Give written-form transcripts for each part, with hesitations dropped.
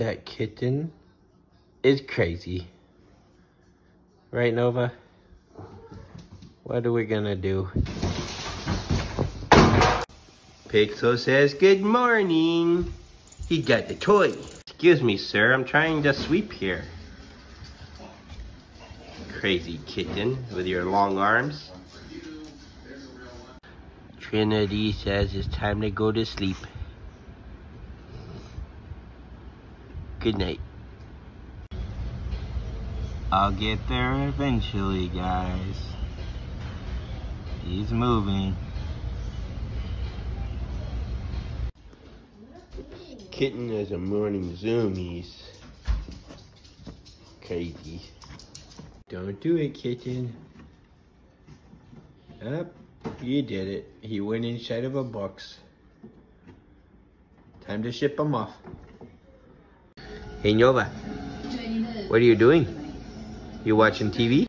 That kitten is crazy. Right, Nova? What are we gonna do? Pixel says good morning. He got the toy. Excuse me, sir, I'm trying to sweep here. Crazy kitten with your long arms. Trinity says it's time to go to sleep. Good night. I'll get there eventually, guys. He's moving. Kitten is a morning zoomies. Crazy. Don't do it, kitten. Up. You did it. He went inside of a box. Time to ship him off. Hey, Nova. What are you doing? You watching TV?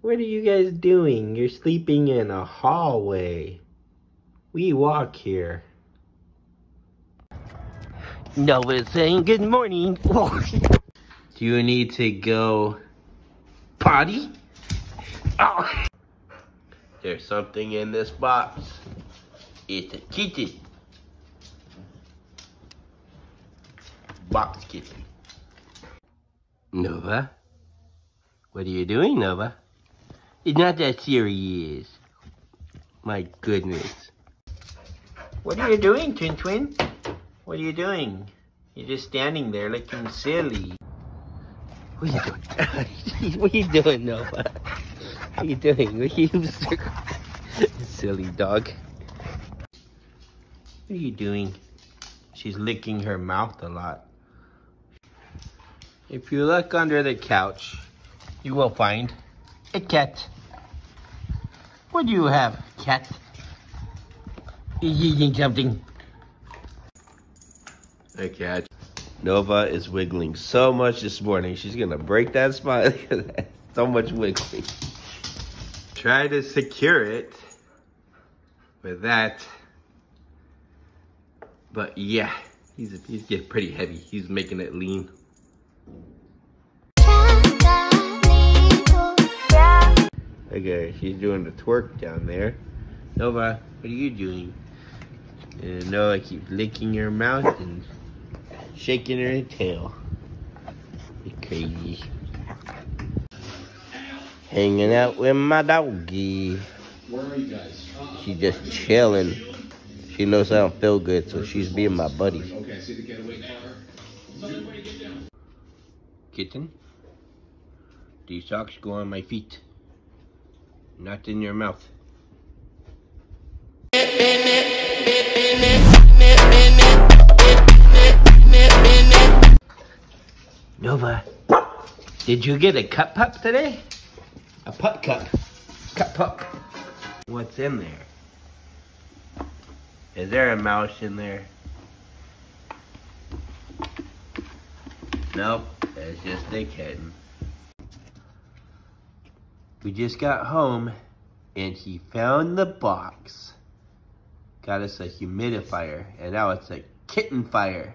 What are you guys doing? You're sleeping in a hallway. We walk here. Nova's saying good morning. Do you need to go potty? Oh. There's something in this box. It's a kitten. Box kitten. Nova? What are you doing, Nova? It's not that serious. My goodness. What are you doing, Twin Twin? What are you doing? You're just standing there looking silly. What are you doing? What are you doing, Nova? What are you doing? What are you... Silly dog. What are you doing? She's licking her mouth a lot. If you look under the couch, you will find a cat. What do you have, cat? He's eating something. A cat. Nova is wiggling so much this morning. She's gonna break that spot. Look at that. So much wiggling. Try to secure it with that. But yeah, he's getting pretty heavy. He's making it lean. Okay, she's doing the twerk down there. Nova, what are you doing? And Nova keeps licking her mouth and shaking her tail. It's crazy. Hanging out with my doggy. Where are you guys? She's just chilling. She knows I don't feel good, so she's being my buddy. Okay, I see the getaway now. Kitten, these socks go on my feet, not in your mouth. Nova, did you get a cup pup today? A pup cup. Cup pup. What's in there? Is there a mouse in there? Nope, it's just a kitten. We just got home and he found the box. Got us a humidifier and now it's a kitten fire.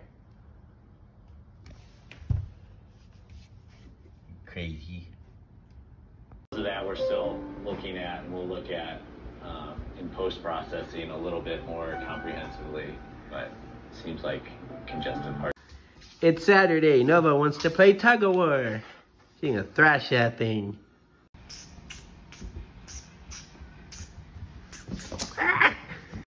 Crazy. That we're still looking at and we'll look at in post-processing a little bit more comprehensively, but it seems like congestive heart. It's Saturday. Nova wants to play tug-of-war. She's gonna thrash that thing.